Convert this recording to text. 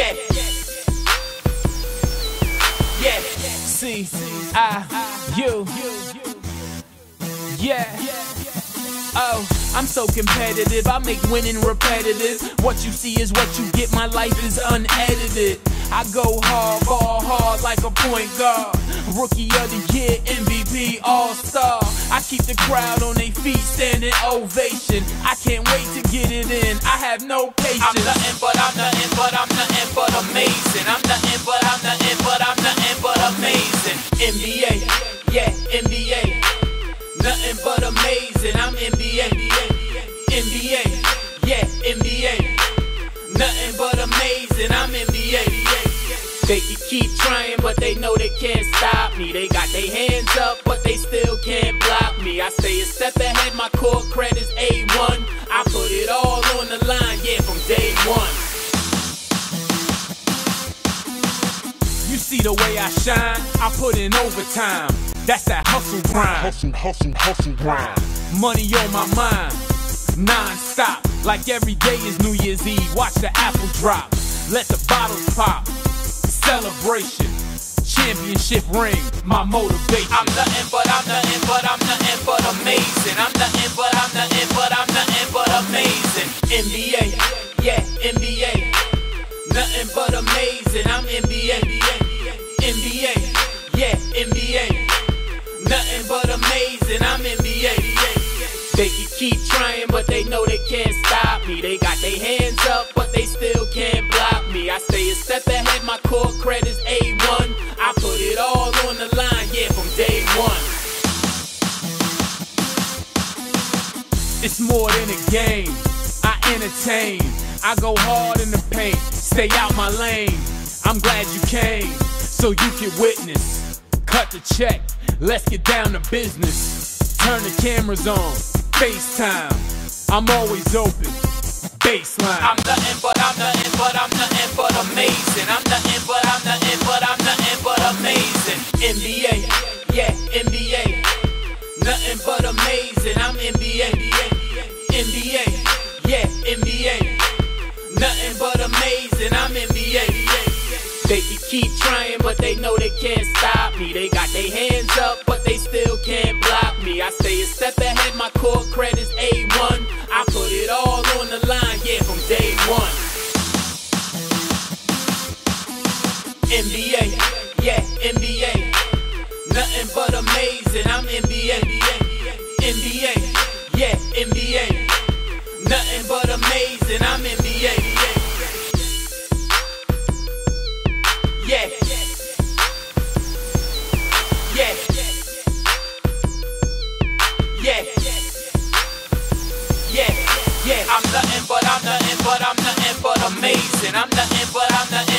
Yeah. C.I.U. I'm so competitive, I make winning repetitive. What you see is what you get, my life is unedited. I go hard, ball hard like a point guard. Rookie of the year, MVP, all-star. I keep the crowd on their feet, standing ovation. I can't wait to get it in, I have no patience. I'm nothing but amazing. I'm nothing but amazing. NBA, yeah, NBA. Nothing but amazing, I'm NBA, NBA, yeah, NBA. Nothing but amazing, I'm NBA. They can keep trying, but they know they can't stop me. They got their hands up, but they still can't block me. I stay a step ahead, my core credit's A1. I put it all on the line, yeah, from day one. You see the way I shine, I put in overtime. That's that hustle grind. Hustle grind. Money on my mind, non-stop. Like every day is New Year's Eve, watch the apple drop. Let the bottles pop, celebration. Championship ring, my motivation. I'm nothing but amazing. I'm nothing but amazing. NBA, yeah, NBA. Nothing but amazing, I'm NBA, NBA, yeah, NBA. Nothing but amazing, I'm NBA. They can keep trying, but they know they can't stop me. They got their hands up, but they still can't block me. I stay a step ahead, my core credit's A1. I put it all on the line, yeah, from day one. It's more than a game, I entertain. I go hard in the paint, stay out my lane. I'm glad you came, so you can witness. Cut the check, let's get down to business. Turn the cameras on, FaceTime. I'm always open, baseline. I'm nothing but amazing. I'm nothing but amazing. NBA, yeah, NBA. Nothing but amazing, I'm NBA, NBA, yeah, NBA. Nothing but amazing, I'm NBA. They can keep trying, but they know they can't stop me. They got their hands up, but they still can't block me. I stay a step ahead, my core credit's A1. I put it all on the line, yeah, from day one. NBA, yeah, NBA. Nothing but amazing, I'm NBA, NBA, yeah, NBA. Nothing but amazing, I'm NBA. Yeah. Yeah. Yeah. Yeah. Yeah. I'm nothing but amazing. I'm nothing but